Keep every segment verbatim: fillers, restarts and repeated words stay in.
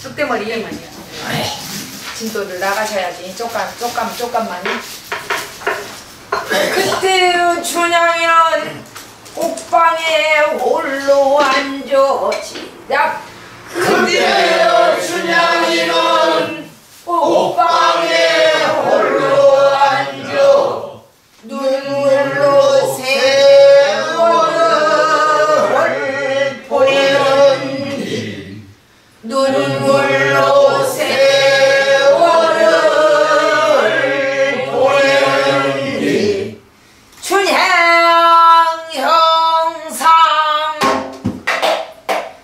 쑥대머리. 진도를 나가셔야지. 쪽감, 쪽감, 쪽감만이. 그때 춘향이는 옥방에 홀로 앉아지라. 그때 춘향이는 옥방에 홀로 앉아 눈물로 세월을 보내는디. 눈물로 세월을 보내는디. 춘향 형상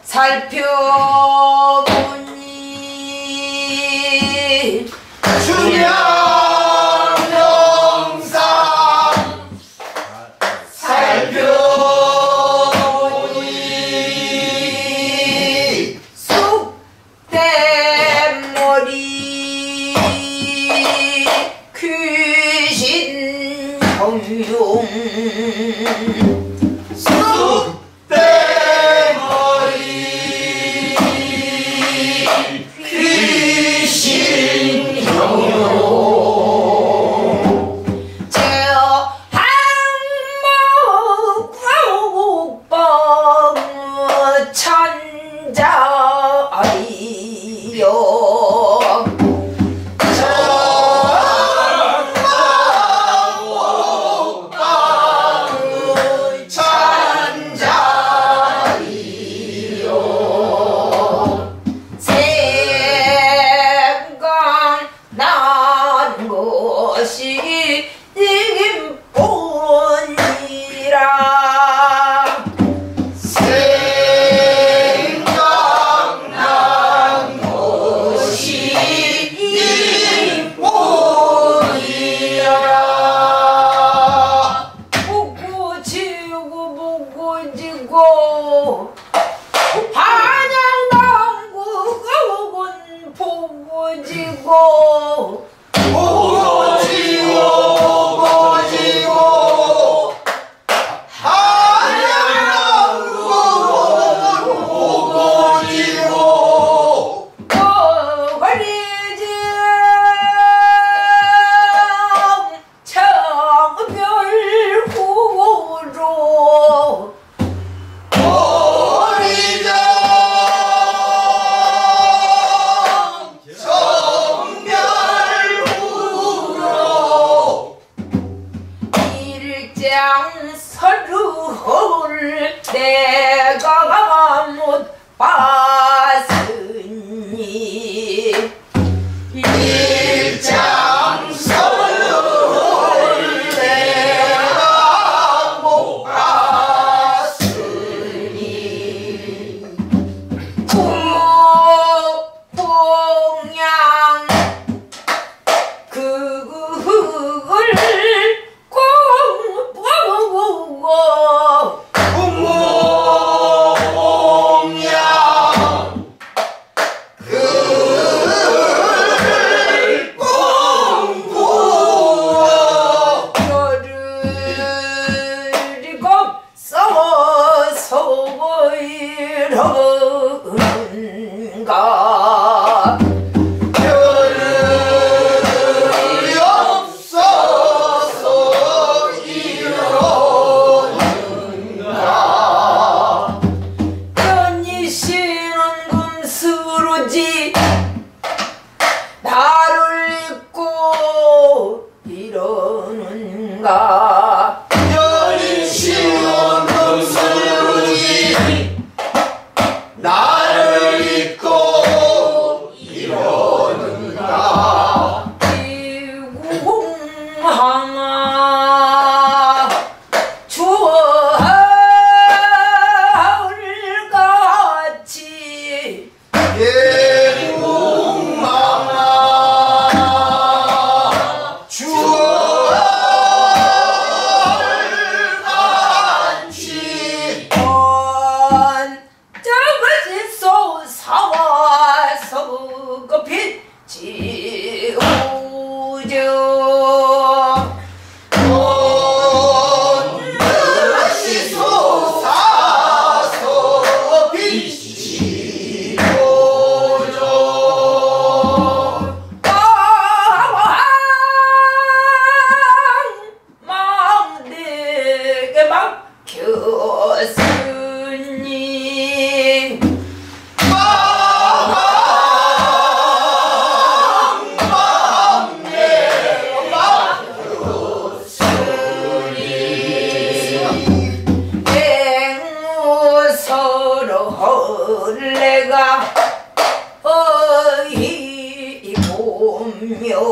살펴보니 춘향 쑥대머리 귀신 경요. 제한목방 천자이여. 서로를 내가 못 봤으니 일장 서로를 내가 못 봤으니 구목공양 그걸 일반이라.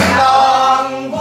양보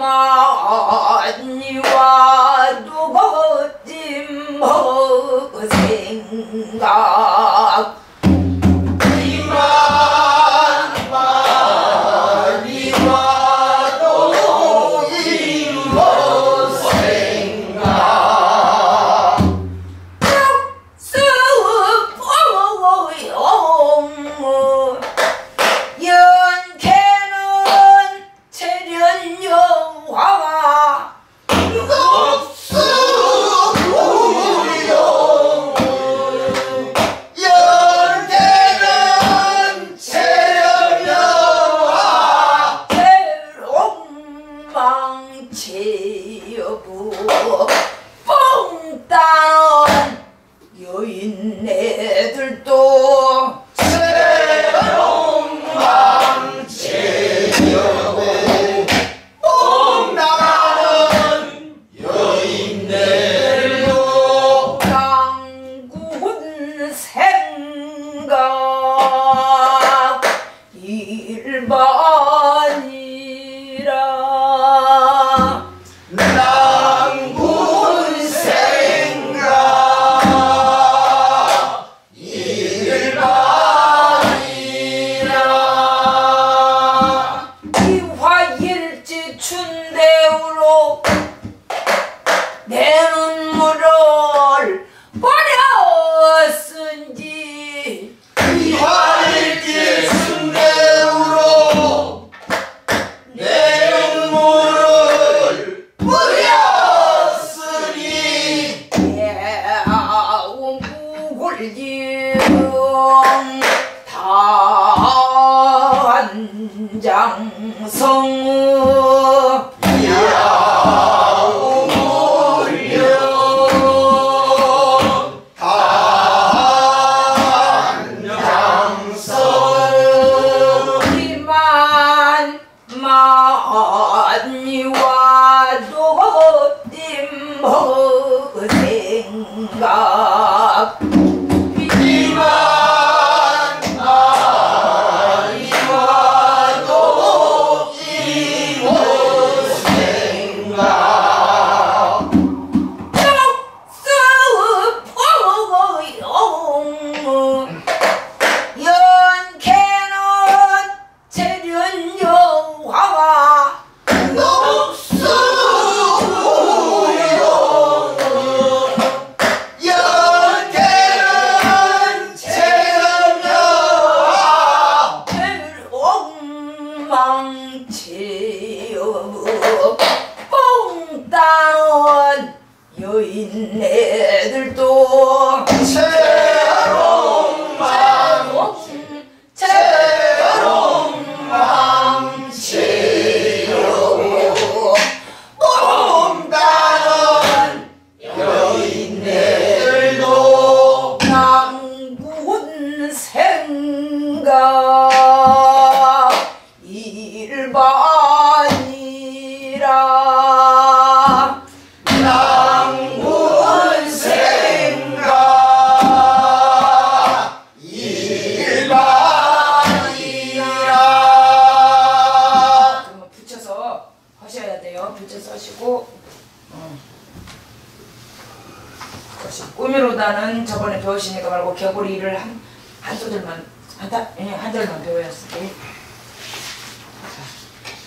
마니와도 거짓 생각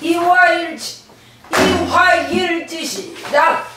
이화일지 이화일지 시작.